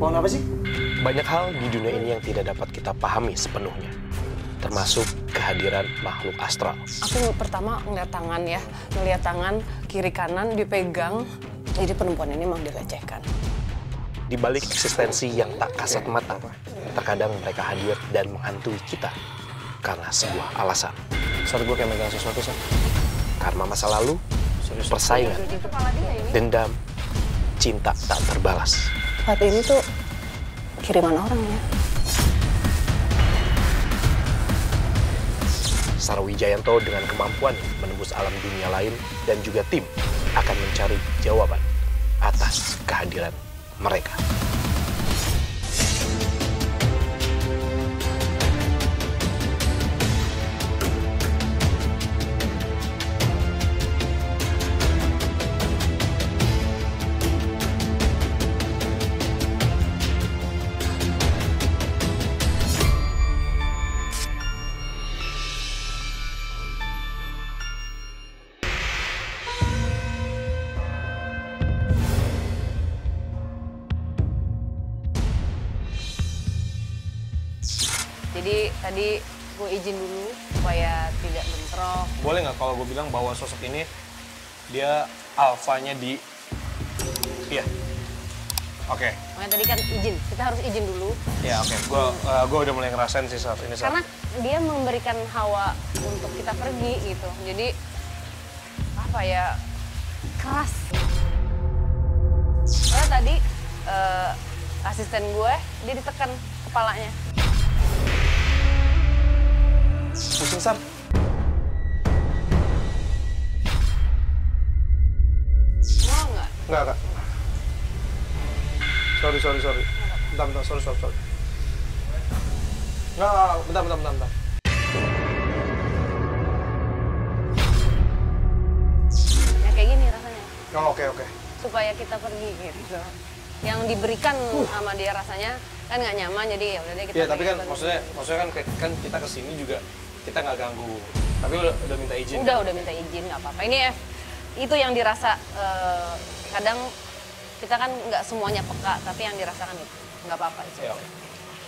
Pohon apa sih? Banyak hal di dunia ini yang tidak dapat kita pahami sepenuhnya. Termasuk kehadiran makhluk astral. Aku pertama ngeliat tangan ya. Ngeliat tangan kiri kanan dipegang. Jadi perempuan ini memang dilecehkan. Di balik eksistensi yang tak kasat mata, terkadang mereka hadir dan menghantui kita karena sebuah alasan. Sorry, gue kayak megang sesuatu, Sar. Karma masa lalu, persaingan, dendam, cinta tak terbalas. Hati ini tuh kiriman orang ya. Sara Wijayanto dengan kemampuan menembus alam dunia lain dan juga tim akan mencari jawaban atas kehadiran mereka. Jadi tadi gue izin dulu supaya tidak bentrok. Boleh nggak kalau gue bilang bahwa sosok ini dia alfanya di... Iya. Oke. Makanya tadi kan izin, kita harus izin dulu. Ya oke, gue udah mulai ngerasain sih saat ini. Karena dia memberikan hawa untuk kita pergi gitu. Jadi apa ya, keras. Karena tadi asisten gue, dia ditekan kepalanya. Pusing, Sar. Mau nggak? Nggak, Kak. Sorry. Bentar, sorry. Nggak, bentar. Ya, kayak gini rasanya. Oh, oke. Supaya kita pergi gitu. Yang diberikan sama dia rasanya kan nggak nyaman, jadi ya udah deh kita... Iya, tapi kan maksudnya kan kita kesini juga kita nggak ganggu, tapi udah minta izin. Udah minta izin, nggak apa-apa. Ini itu yang dirasa kadang kita kan nggak semuanya peka, tapi yang dirasakan itu nggak apa-apa. Ya,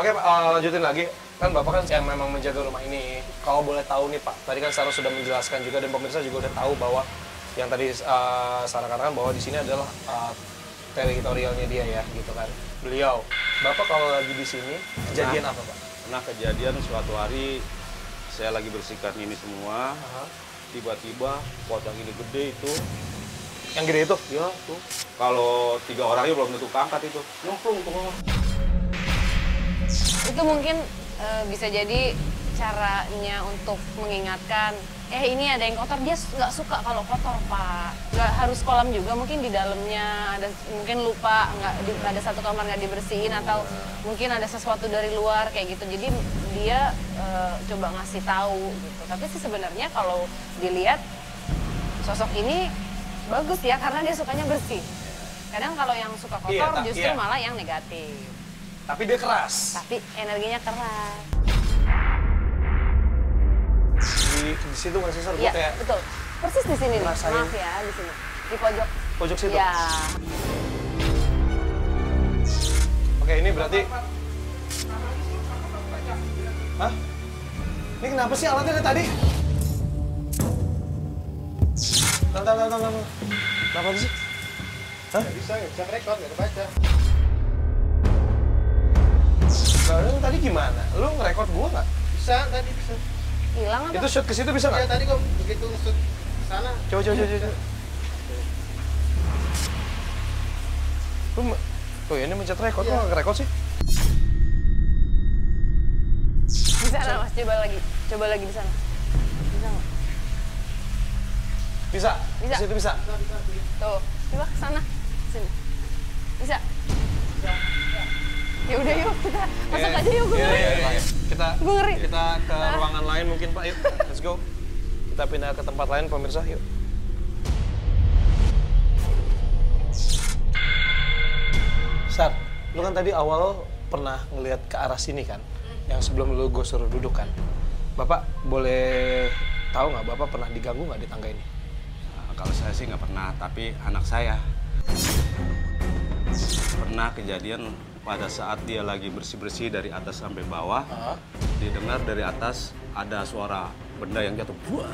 oke Pak, lanjutin lagi. Kan Bapak kan yang memang menjaga rumah ini. Kalau boleh tahu nih Pak, tadi kan Sara sudah menjelaskan juga dan pemirsa juga udah tahu bahwa yang tadi Sara katakan bahwa di sini adalah teritorialnya dia ya, gitu kan. Beliau, Bapak kalau lagi di sini kejadian apa Pak? Pernah kejadian suatu hari saya lagi bersihkan ini semua, tiba-tiba pot yang ini gede itu. Yang gede itu? Ya, tuh. Kalau 3 orangnya belum tentu angkat itu. Nyemplung tuh. Itu mungkin bisa jadi caranya untuk mengingatkan, ini ada yang kotor, dia nggak suka kalau kotor Pak. Nggak harus kolam juga, mungkin di dalamnya ada, mungkin lupa, ada satu kamar nggak dibersihin, atau mungkin ada sesuatu dari luar kayak gitu. Jadi dia coba ngasih tahu gitu. Tapi sih sebenarnya kalau dilihat sosok ini bagus ya, karena dia sukanya bersih. Kadang kalau yang suka kotor justru malah yang negatif. Tapi dia keras. Tapi energinya keras. Di situ nggak sih Sar? Iya, betul. Persis di sini. Maaf ya, di sini. Di pojok. Pojok situ? Iya. Oke, ini berarti... Hah? Ini kenapa sih alatnya tadi? Tantang. Kenapa sih? Hah? Nggak bisa, rekod, nggak kebaca. Lalu tadi gimana? Lu ngerekod gua nggak? Bisa, tadi bisa. Hilang apa? Itu shoot ke situ bisa nggak? Iya, tadi kok begitu shoot ke sana. Coba. Lu, oh ini mencet rekod, lu nggak ngerekod sih? Di sana Mas, coba lagi di sana. Bisa nggak? Bisa. Di situ bisa. Tuh, coba ke sana, sini. Bisa. Ya udah yuk, kita masuk aja yuk, gue ngeri. Iya. Gue ngeri. Kita ke ruangan lain mungkin Pak, yuk. Let's go. Kita pindah ke tempat lain pemirsa, yuk. Sar, lu kan tadi awal pernah ngelihat ke arah sini kan? Yang sebelum lu gue suruh duduk kan? Bapak boleh tahu nggak Bapak pernah diganggu nggak di tangga ini? Kalau saya sih nggak pernah, tapi anak saya pernah kejadian pada saat dia lagi bersih-bersih dari atas sampai bawah, didengar dari atas ada suara benda yang jatuh. Buah.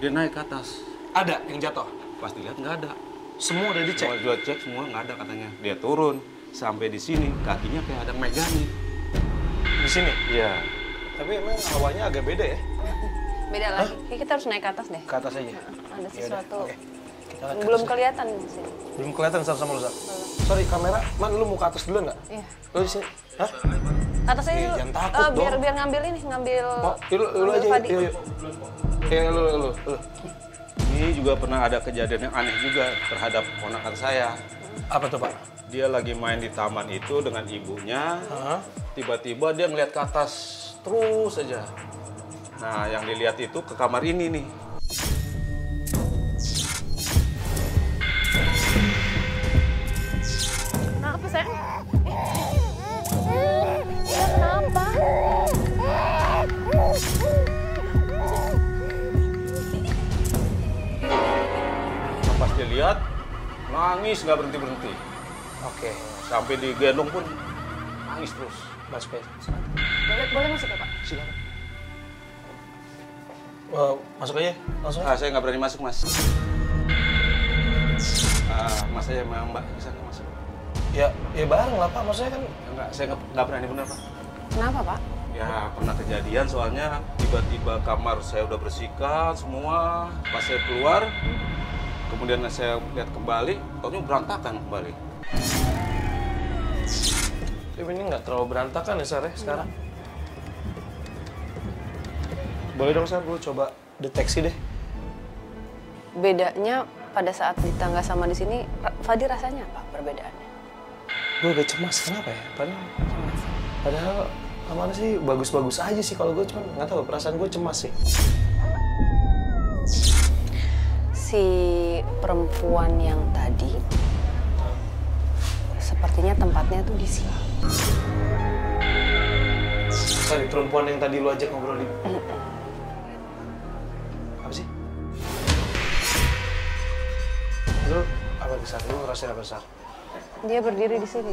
Dia naik ke atas. Ada yang jatuh? Pas dilihat nggak ada. Semua udah dicek? Semua cek, semua nggak ada katanya. Dia turun, sampai di sini kakinya kayak ada megangin. Di sini? Iya. Tapi emang awalnya agak beda ya? Beda lagi. Kita harus naik ke atas deh. Ke atas aja? Ada sesuatu. Okay. Belum kelihatan di sini. Belum kelihatan sama-sama lu, Zak. Sorry, kamera. Man, lu mau ke atas dulu nggak? Iya. Lu di sini? Hah? Ke atas aja dulu. Jangan takut dong. Biar ngambil ini, ngambil... Lu aja, yuk. Ya, lu. Ini juga pernah ada kejadian yang aneh juga terhadap ponakan saya. Apa tuh, Pak? Dia lagi main di taman itu dengan ibunya. Tiba-tiba dia ngeliat ke atas terus aja. Nah, yang dilihat itu ke kamar ini nih. Kenapa, sayang? Kenapa? Pas dilihat, nangis nggak berhenti-berhenti. Oke. Sampai digendong pun nangis terus. Mas Pes. Boleh masuk ya, Pak? Silakan. Masuk aja langsung. Saya nggak berani masuk, Mas. Mas saya sama Mbak bisa nggak masuk? Ya bareng lah, Pak. Maksudnya kan... Enggak, saya nggak berani benar, Pak. Kenapa, Pak? Ya, pernah kejadian soalnya tiba-tiba kamar saya udah bersihkan semua. Pas saya keluar, kemudian saya lihat kembali, taunya berantakan kembali. Tapi ini nggak terlalu berantakan ya, Sarah, sekarang? Boleh dong, Sarah, lu coba deteksi deh. Bedanya pada saat di tangga sama di sini, Fadi rasanya apa perbedaannya? Gue agak cemas, kenapa ya? Padahal aman sih, bagus-bagus aja sih kalau gue, cuman nggak tahu, perasaan gue cemas sih. Si perempuan yang tadi, sepertinya tempatnya tuh di sini. Sorry, perempuan yang tadi lu ajak ngobrol di... Apa sih? Lu apa besar? Lu rasanya besar? Dia berdiri di sini.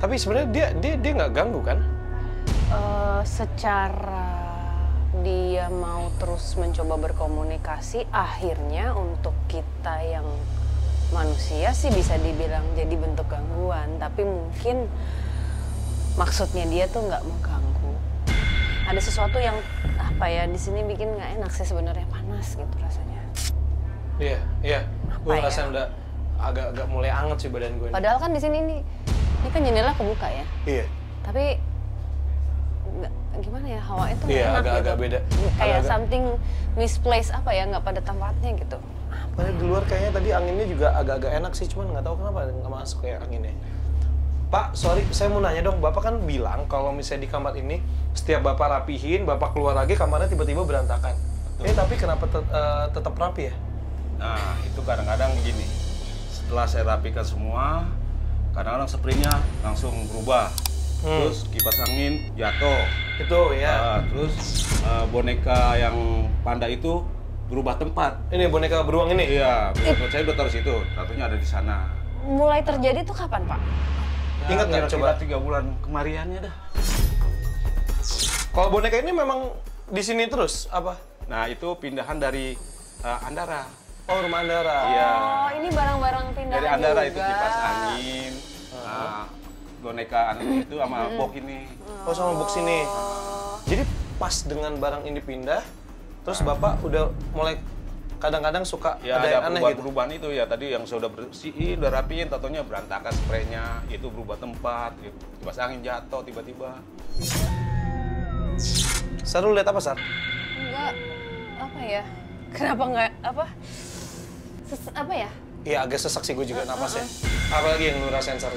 Tapi sebenarnya dia nggak ganggu kan? Secara... Dia mau terus mencoba berkomunikasi, akhirnya untuk kita yang manusia sih bisa dibilang jadi bentuk gangguan. Tapi mungkin maksudnya dia tuh nggak mau ganggu. Ada sesuatu yang apa ya di sini bikin nggak enak sih sebenarnya, panas gitu rasanya. Iya. Gue rasanya udah agak mulai anget sih badan gue. Padahal kan di sini ini kan jendela kebuka ya. Iya. Tapi gimana ya, hawa itu iya, enak agak-agak gitu. Beda. Kayak agak something misplaced apa ya, nggak pada tempatnya gitu. Padahal di luar kayaknya tadi anginnya juga agak-agak enak sih, cuman nggak tahu kenapa nggak masuk kayak anginnya. Pak, sorry, saya mau nanya dong, Bapak kan bilang kalau misalnya di kamar ini, setiap Bapak rapihin, Bapak keluar lagi, kamarnya tiba-tiba berantakan. Tapi kenapa tetap rapi ya? Nah, itu kadang-kadang begini. Setelah saya rapikan semua, kadang-kadang springnya langsung berubah. Terus kipas angin jatuh. Itu ya. Terus boneka yang panda itu berubah tempat. Ini boneka beruang ini? Iya, saya udah taruh situ. Satunya ada di sana. Mulai terjadi tuh kapan, Pak? Ya, ingat nggak coba 3 bulan kemariannya dah. Kalau boneka ini memang di sini terus apa? Nah, itu pindahan dari Andara. Oh, rumah Andara. Iya. Oh, ini barang-barang pindahan dari Andara juga. Itu kipas angin. Boneka anak itu sama box ini. Oh, sama box ini. Jadi pas dengan barang ini pindah, terus Bapak udah mulai kadang-kadang suka ya, ada yang aneh gitu? Perubahan itu ya, tadi yang saya udah bersihin, udah rapiin, tatonya berantakan spraynya, itu berubah tempat, kipas angin jatuh tiba-tiba. Sar, lu lihat apa, Sar? Enggak, apa ya, kenapa enggak, apa ya? Iya, agak sesak sih gue juga napasnya. Apalagi yang lu rasain, Sar?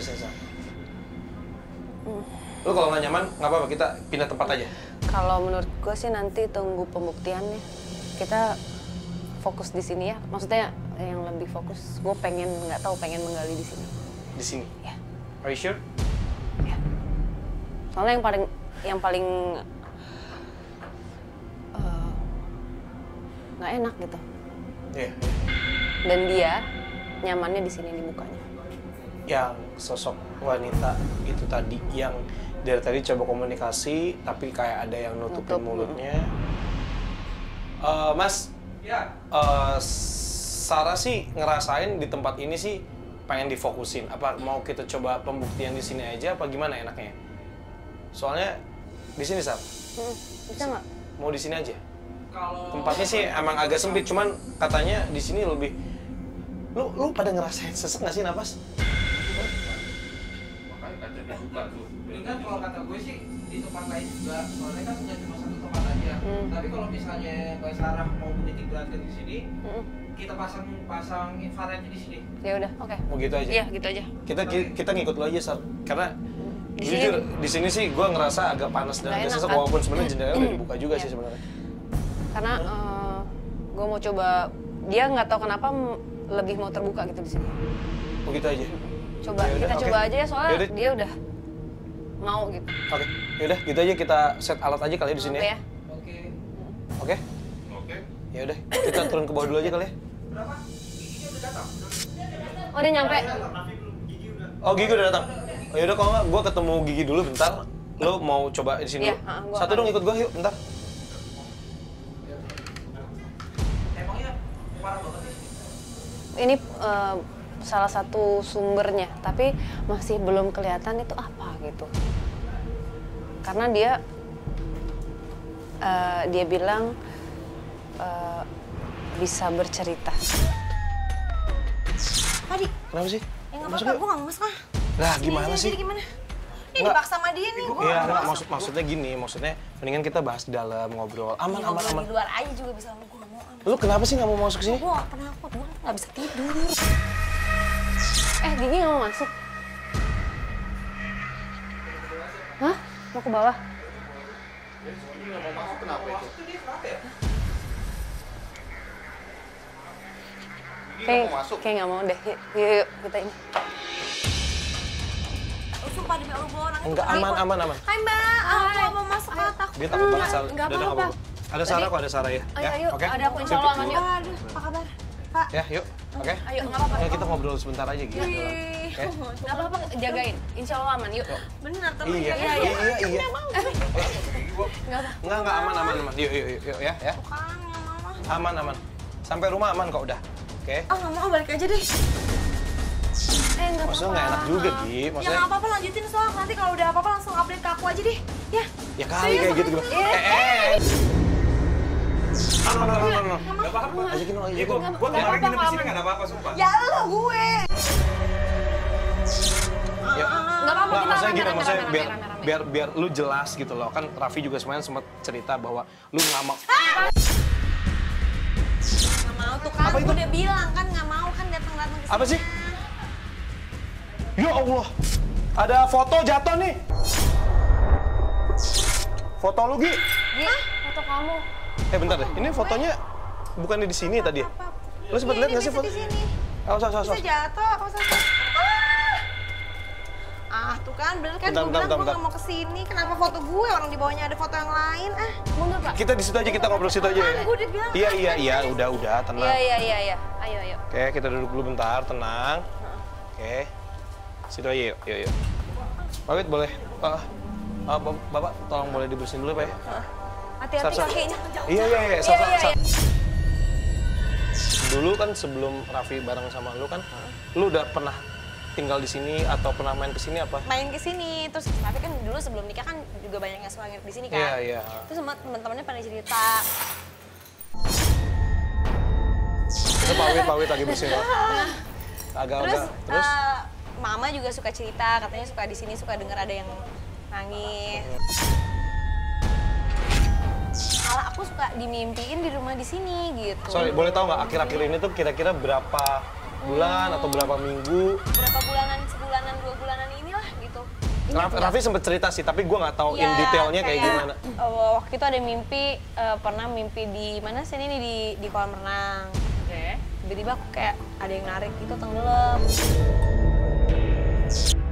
Lu kalau nggak nyaman, nggak apa-apa, kita pindah tempat aja. Kalau menurut gue sih nanti tunggu pembuktiannya. kita fokus di sini ya, maksudnya yang lebih fokus. Gue pengen, nggak tahu, pengen menggali di sini. Di sini? Ya. Are you sure? Ya. Soalnya yang paling nggak enak gitu. Iya. Yeah. Dan dia nyamannya di sini, di mukanya. Yang sosok wanita itu tadi, yang dari tadi coba komunikasi, tapi kayak ada yang nutupin mulutnya. Mas, ya. Sara sih ngerasain di tempat ini sih pengen difokusin. Apa mau kita coba pembuktian di sini aja? Apa gimana enaknya? Soalnya di sini Sar. Bisa nggak? Mau di sini aja. Kalau tempatnya sih emang agak sempit, cuman katanya di sini lebih. Lu pada ngerasain sesek nggak sih napas? Makanya katanya buka tuh. Mendingan kalau kata gue sih di tempat lain juga. Soalnya kan punya cuma satu tempat aja. Tapi kalau misalnya Mbak Sarah mau menitik beratkan di sini, kita pasang infrared di sini. Ya udah, oke. Mau gitu aja. Iya, gitu aja. Kita ngikut lo aja, Sar. Karena jujur di sini sih gue ngerasa agak panas dan agak sesek, walaupun sebenarnya jendela udah dibuka juga sih sebenarnya. Karena gue mau coba, dia nggak tahu kenapa lebih mau terbuka gitu di sini. Oh gitu aja. Coba yaudah, kita coba aja ya, soalnya yaudah. Dia udah mau gitu. Oke, yaudah gitu aja, kita set alat aja kali ya di sini. Oke. Ya. Oke. Oke. Oke. Ya udah, kita turun ke bawah dulu aja kali ya. Berapa? Giginya udah datang. Oh, dia nyampe. Oh, gigi udah datang. Oh, yaudah kalau nggak, gue ketemu Gigi dulu bentar. Lo mau coba di sini dulu. Ya, satu dong ikut gue yuk, bentar. Emangnya parah banget. Ini salah satu sumbernya, tapi masih belum kelihatan itu apa gitu. Karena dia bilang bisa bercerita. Tadi. Kenapa sih? Ya nggak apa-apa, gue nggak mau masuk lah. Lah gimana sih? Gimana? Ini dipaksa sama dia nih, gue. Iya, maksudnya gini, maksudnya mendingan kita bahas di dalam, ngobrol. Aman. Di luar aja juga bisa sama gue. Lu kenapa sih nggak mau masuk sini? Gua penakut, gua nggak bisa tidur. Gigi nggak mau masuk? Hah? Mau ke bawah? Gigi nggak mau masuk, kenapa itu? Kayak nggak mau deh. Yuk, kita ini. Sumpah demi Allah, gua orangnya nggak aman. Hai Mbak, aku mau masuk, takut. Dia takut banget, Sal. Nggak apa-apa. Ada Sara kok, ada Sarah ya? Ayo, oke. Ada aku, insya Allah aman yuk. Aduh, apa kabar? Pak. Ya, yuk. Oke. Ayo, nggak apa-apa. Kita ngobrol sebentar aja gitu. Nggak apa-apa, jagain. Insya Allah aman yuk. Bener, terus jagain. Iya. Nggak, aman. Yuk, ya. Aman. Sampai rumah aman kok, udah. Oke. Nggak mau, balik aja deh. Maksudnya nggak enak juga, Gi. Maksudnya nggak apa-apa, lanjutin soal. Nanti kalau udah apa-apa langsung update ke aku aja deh. Ya. Ya kali kayak gitu. No. Gak apa-apa. Ajakin lo aja. Ya, gue kemarin nginep di sini gak ada apa-apa, sumpah. Ya lo, gue. Ya. Gak apa-apa, kita rame-rame. Biar lu jelas gitu loh. Kan Raffi juga semuanya sempat cerita bahwa lu gak mau. Gak mau tuh kan, gue udah bilang kan gak mau kan datang-datang kesini. Apa sih? Ya Allah. Ada foto jatuh nih. Foto lu, Gi. Gi, foto kamu. Bentar deh, ini fotonya bukannya di sini tadi ya? Lo sempat lihat nggak sih foto? Awas. Bisa jatuh, awas. Tuh kan, bener kan gue bilang gue nggak mau kesini. Kenapa foto gue? Orang di bawahnya ada foto yang lain. Mundur Pak. Kita di situ aja, kita ngobrol situ aja. Gue udah bilang. Iya, udah, tenang. Iya. Ayo. Oke, kita duduk dulu bentar, tenang. Oke, situ aja yuk. Pak, boleh. Bapak, tolong boleh dibersihin dulu Pak ya. Hati-hati kakinya. Iya. Sar. Dulu kan sebelum Raffi bareng sama lu kan, lu udah pernah tinggal di sini atau pernah main ke sini apa? Main ke sini, terus Raffi kan dulu sebelum nikah kan juga banyak yang suka nginep di sini kan. Iya. Terus sama teman-temannya pada cerita. Itu pawit lagi bersih loh. Agak-agak. Terus Mama juga suka cerita, katanya suka di sini, suka dengar ada yang nangis. Malah aku suka dimimpiin di rumah di sini gitu. Sorry, boleh tahu nggak akhir-akhir ini tuh kira-kira berapa bulan atau berapa minggu? Berapa bulanan, sebulanan, 2 bulanan inilah gitu. Raffi sempat cerita sih, tapi gue nggak tahu ya, in detailnya kayak gimana. Waktu itu ada mimpi, pernah mimpi di mana sih ini di kolam renang. Tiba-tiba aku kayak ada yang narik gitu, tenggelam.